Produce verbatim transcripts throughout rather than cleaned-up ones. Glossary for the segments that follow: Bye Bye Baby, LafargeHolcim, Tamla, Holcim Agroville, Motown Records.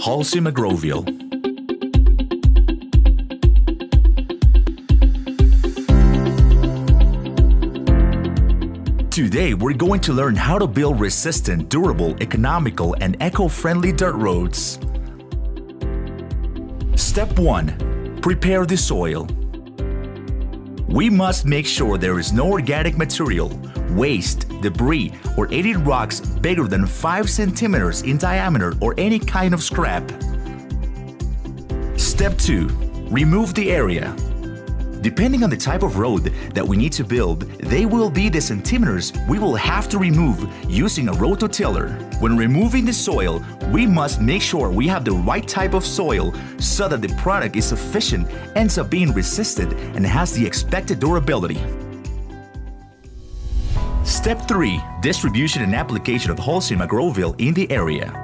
Holcim Agroville. Today, we're going to learn how to build resistant, durable, economical, and eco-friendly dirt roads. Step one. Prepare the soil. We must make sure there is no organic material, waste, debris, or any rocks bigger than five centimeters in diameter or any kind of scrap. Step two. Remove the area. Depending on the type of road that we need to build, they will be the centimeters we will have to remove using a rototiller. When removing the soil, we must make sure we have the right type of soil so that the product is sufficient, ends up being resistant, and has the expected durability. Step three. Distribution and application of Holcim Agroville in the area.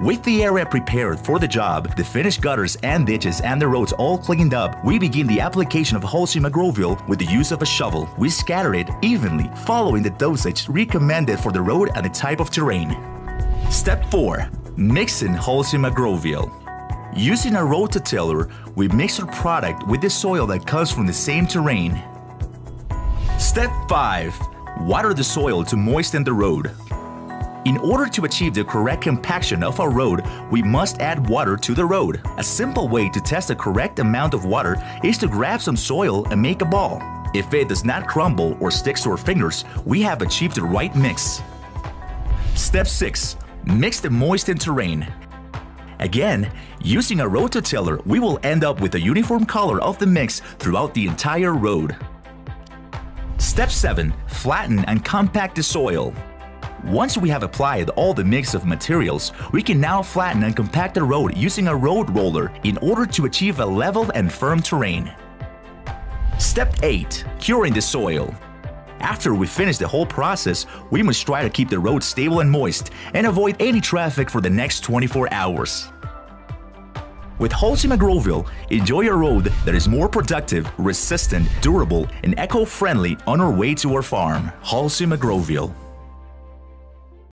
With the area prepared for the job, the finished gutters and ditches and the roads all cleaned up, we begin the application of Holcim Agroville with the use of a shovel. We scatter it evenly, following the dosage recommended for the road and the type of terrain. Step four. Mixing Holcim Agroville. Using a rototiller, we mix our product with the soil that comes from the same terrain. Step five. Water the soil to moisten the road. In order to achieve the correct compaction of our road, we must add water to the road. A simple way to test the correct amount of water is to grab some soil and make a ball. If it does not crumble or sticks to our fingers, we have achieved the right mix. Step six. Mix the moistened terrain. Again, using a rototiller, we will end up with a uniform color of the mix throughout the entire road. Step seven. Flatten and compact the soil. Once we have applied all the mix of materials, we can now flatten and compact the road using a road roller in order to achieve a level and firm terrain. Step eight. Curing the soil. After we finish the whole process, we must try to keep the road stable and moist and avoid any traffic for the next twenty-four hours. With Holcim Agroville, enjoy a road that is more productive, resistant, durable, and eco-friendly on our way to our farm. Holcim Agroville.